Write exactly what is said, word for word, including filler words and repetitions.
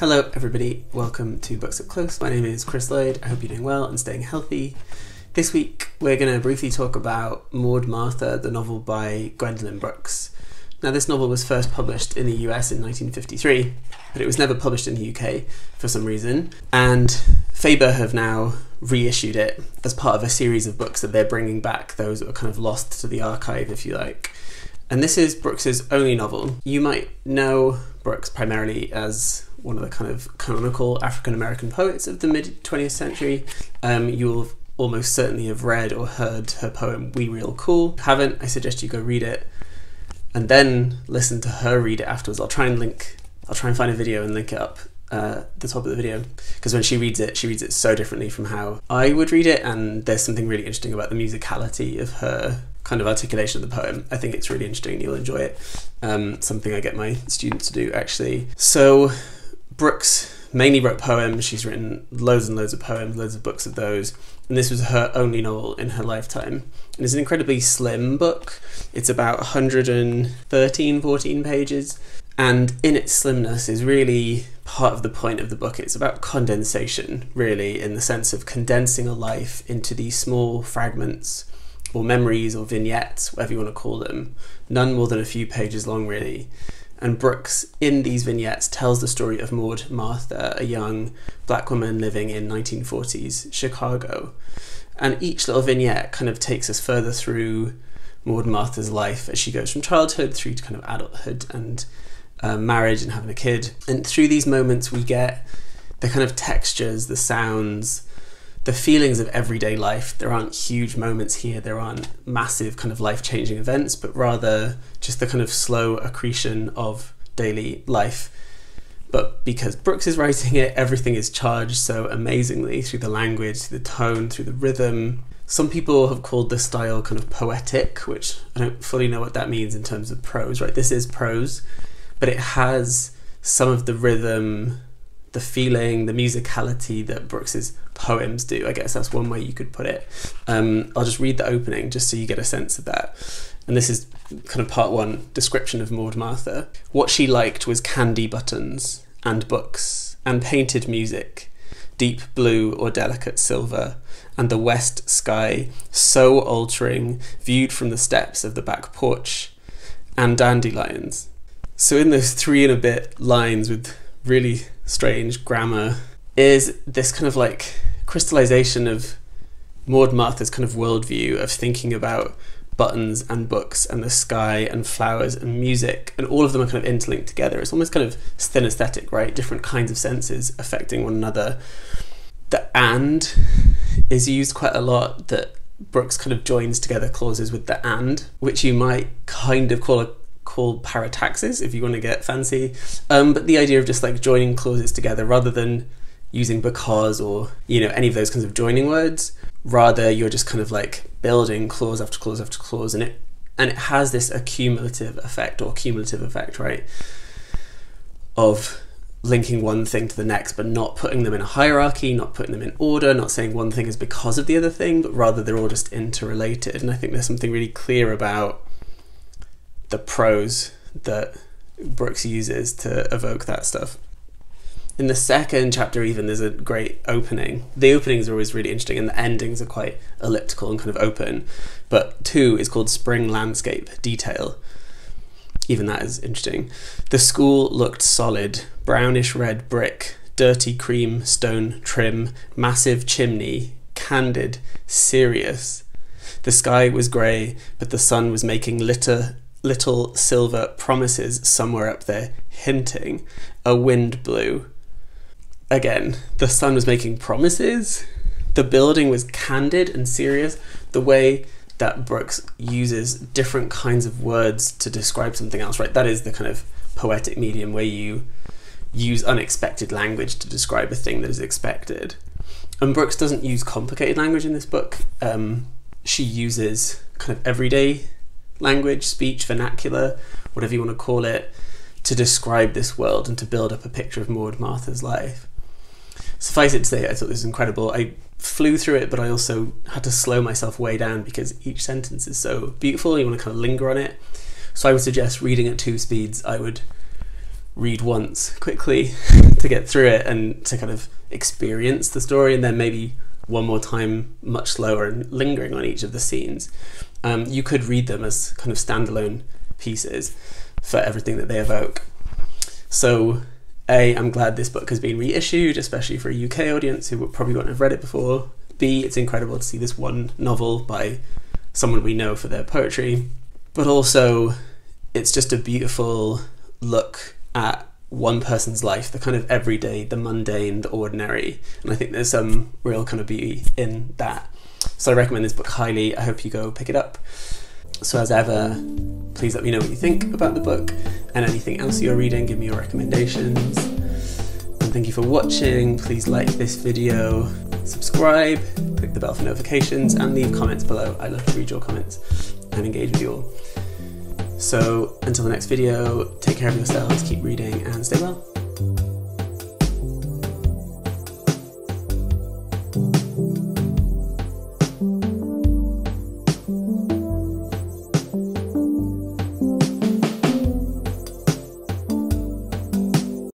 Hello everybody, welcome to Books Up Close. My name is Chris Lloyd, I hope you're doing well and staying healthy. This week we're going to briefly talk about Maud Martha, the novel by Gwendolyn Brooks. Now this novel was first published in the U S in nineteen fifty-three, but it was never published in the U K for some reason, and Faber have now reissued it as part of a series of books that they're bringing back, those that were kind of lost to the archive if you like. And this is Brooks's only novel. You might know Brooks primarily as one of the kind of canonical African-American poets of the mid twentieth century. Um, you'll almost certainly have read or heard her poem We Real Cool. If you haven't, I suggest you go read it and then listen to her read it afterwards. I'll try and link, I'll try and find a video and link it up uh, the top of the video, because when she reads it, she reads it so differently from how I would read it, and there's something really interesting about the musicality of her kind of articulation of the poem. I think it's really interesting, you'll enjoy it. Um, something I get my students to do actually. So Brooks mainly wrote poems, she's written loads and loads of poems, loads of books of those, and this was her only novel in her lifetime. And it's an incredibly slim book, it's about one hundred thirteen, fourteen pages, and in its slimness is really part of the point of the book. It's about condensation, really, in the sense of condensing a life into these small fragments or memories or vignettes, whatever you want to call them, none more than a few pages long really. And Brooks, in these vignettes, tells the story of Maud Martha, a young black woman living in nineteen forties Chicago. And each little vignette kind of takes us further through Maud Martha's life as she goes from childhood through to kind of adulthood and uh, marriage and having a kid. And through these moments we get the kind of textures, the sounds, the feelings of everyday life. There aren't huge moments here, there aren't massive kind of life-changing events, but rather just the kind of slow accretion of daily life. But because Brooks is writing it, everything is charged so amazingly through the language, through the tone, through the rhythm. Some people have called this style kind of poetic, which I don't fully know what that means in terms of prose, right? This is prose, but it has some of the rhythm, the feeling, the musicality that Brooks's poems do. I guess that's one way you could put it. Um, I'll just read the opening just so you get a sense of that. And this is kind of part one, description of Maud Martha. What she liked was candy buttons and books and painted music, deep blue or delicate silver, and the west sky, so altering, viewed from the steps of the back porch, and dandelions. So in those three and a bit lines with really strange grammar is this kind of like crystallization of Maud Martha's kind of worldview of thinking about buttons and books and the sky and flowers and music, and all of them are kind of interlinked together. It's almost kind of synesthetic, right? Different kinds of senses affecting one another. The and is used quite a lot, that Brooks kind of joins together clauses with the and, which you might kind of call a called parataxis if you want to get fancy, um, but the idea of just like joining clauses together rather than using because or, you know, any of those kinds of joining words. Rather you're just kind of like building clause after clause after clause, and it and it has this accumulative effect or cumulative effect, right, of linking one thing to the next, but not putting them in a hierarchy, not putting them in order, not saying one thing is because of the other thing, but rather they're all just interrelated. And I think there's something really clear about the prose that Brooks uses to evoke that stuff. In the second chapter even, there's a great opening. The openings are always really interesting, and the endings are quite elliptical and kind of open, but two is called Spring Landscape Detail. Even that is interesting. The school looked solid, brownish red brick, dirty cream stone trim, massive chimney, candid, serious. The sky was grey, but the sun was making litter little silver promises somewhere up there, hinting. A wind blew. Again, the sun was making promises. The building was candid and serious. The way that Brooks uses different kinds of words to describe something else, right? That is the kind of poetic medium where you use unexpected language to describe a thing that is expected. And Brooks doesn't use complicated language in this book. Um, she uses kind of everyday language, speech, vernacular, whatever you want to call it, to describe this world and to build up a picture of Maud Martha's life. Suffice it to say, I thought this was incredible. I flew through it, but I also had to slow myself way down because each sentence is so beautiful, you want to kind of linger on it. So I would suggest reading at two speeds. I would read once quickly to get through it and to kind of experience the story, and then maybe one more time much slower and lingering on each of the scenes. Um, you could read them as kind of standalone pieces for everything that they evoke. So A, I'm glad this book has been reissued, especially for a U K audience who probably wouldn't have read it before. B, it's incredible to see this one novel by someone we know for their poetry, but also it's just a beautiful look at one person's life, the kind of everyday, the mundane, the ordinary, and I think there's some real kind of beauty in that. So I recommend this book highly. I hope you go pick it up. So as ever, please let me know what you think about the book and anything else you're reading. Give me your recommendations. And thank you for watching. Please like this video, subscribe, click the bell for notifications, and leave comments below. I love to read your comments and engage with you all. So until the next video, take care of yourselves, keep reading, and stay well.